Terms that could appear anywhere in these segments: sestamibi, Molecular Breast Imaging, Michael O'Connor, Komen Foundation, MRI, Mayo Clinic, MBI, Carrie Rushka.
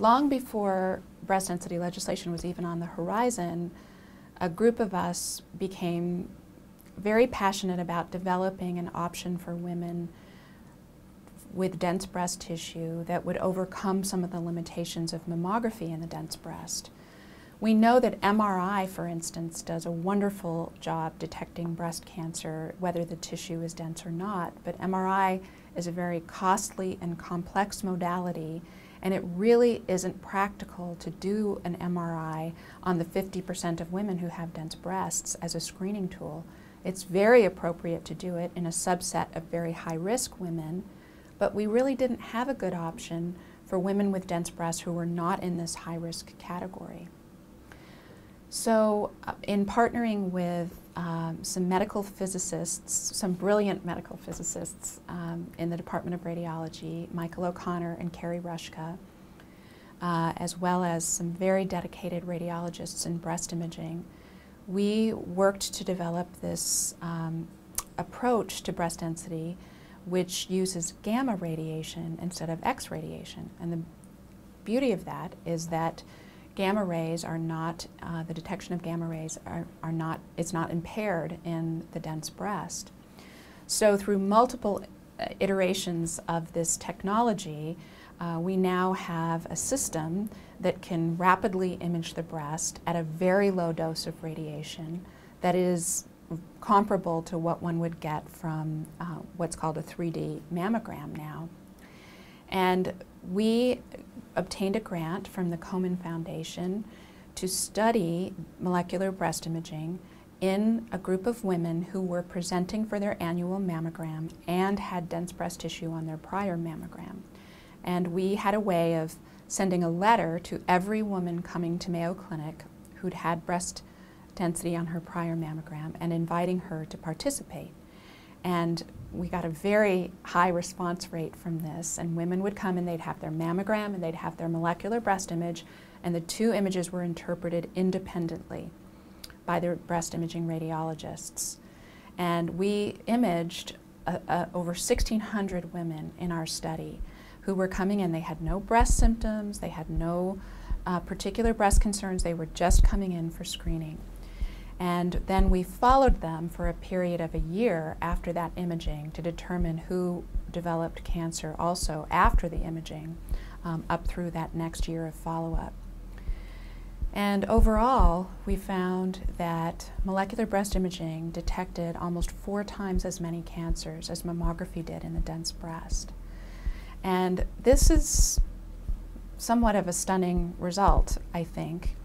long before breast density legislation was even on the horizon, a group of us became very passionate about developing an option for women with dense breast tissue that would overcome some of the limitations of mammography in the dense breast. We know that MRI, for instance, does a wonderful job detecting breast cancer, whether the tissue is dense or not, but MRI is a very costly and complex modality, and it really isn't practical to do an MRI on the 50% of women who have dense breasts as a screening tool. It's very appropriate to do it in a subset of very high-risk women, but we really didn't have a good option for women with dense breasts who were not in this high-risk category. So in partnering with some medical physicists, some brilliant medical physicists in the Department of Radiology, Michael O'Connor and Carrie Rushka, as well as some very dedicated radiologists in breast imaging, we worked to develop this approach to breast density which uses gamma radiation instead of X radiation. And the beauty of that is that gamma rays are not, the detection of gamma rays is not impaired in the dense breast. So through multiple iterations of this technology, we now have a system that can rapidly image the breast at a very low dose of radiation that is comparable to what one would get from what's called a 3D mammogram now. And we obtained a grant from the Komen Foundation to study molecular breast imaging in a group of women who were presenting for their annual mammogram and had dense breast tissue on their prior mammogram. And we had a way of sending a letter to every woman coming to Mayo Clinic who'd had breast density on her prior mammogram and inviting her to participate. And we got a very high response rate from this, and women would come and they'd have their mammogram and they'd have their molecular breast image, and the two images were interpreted independently by their breast imaging radiologists. And we imaged over 1,600 women in our study who were coming in. They had no breast symptoms, they had no particular breast concerns, they were just coming in for screening. And then we followed them for a period of a year after that imaging to determine who developed cancer also after the imaging up through that next year of follow-up. And overall, we found that molecular breast imaging detected almost 4 times as many cancers as mammography did in the dense breast. And this is somewhat of a stunning result, I think,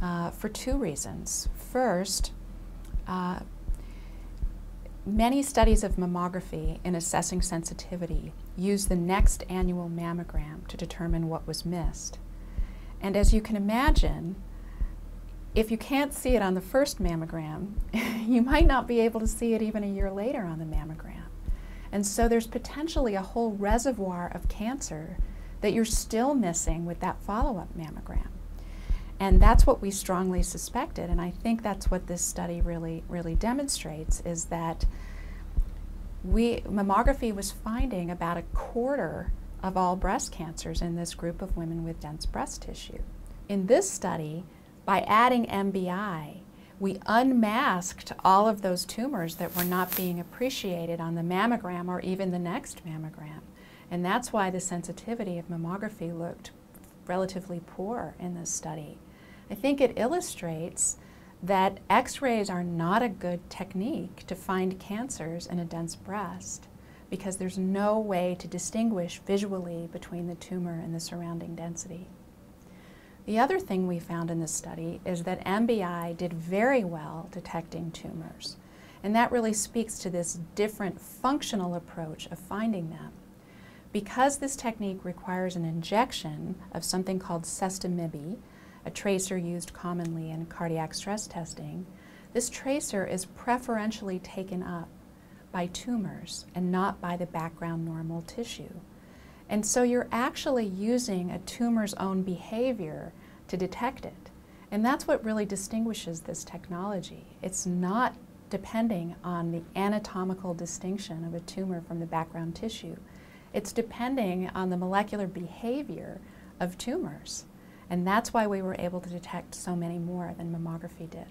for 2 reasons. First, many studies of mammography in assessing sensitivity use the next annual mammogram to determine what was missed. And as you can imagine, if you can't see it on the first mammogram, you might not be able to see it even a year later on the mammogram. And so there's potentially a whole reservoir of cancer that you're still missing with that follow-up mammogram. And that's what we strongly suspected, and I think that's what this study really demonstrates, is that mammography was finding about 1/4 of all breast cancers in this group of women with dense breast tissue. In this study, by adding MBI, we unmasked all of those tumors that were not being appreciated on the mammogram or even the next mammogram. And that's why the sensitivity of mammography looked relatively poor in this study. I think it illustrates that X-rays are not a good technique to find cancers in a dense breast because there's no way to distinguish visually between the tumor and the surrounding density. The other thing we found in this study is that MBI did very well detecting tumors, and that really speaks to this different functional approach of finding them. Because this technique requires an injection of something called sestamibi, a tracer used commonly in cardiac stress testing, this tracer is preferentially taken up by tumors and not by the background normal tissue. And so you're actually using a tumor's own behavior to detect it. And that's what really distinguishes this technology. It's not depending on the anatomical distinction of a tumor from the background tissue. It's depending on the molecular behavior of tumors. And that's why we were able to detect so many more than mammography did.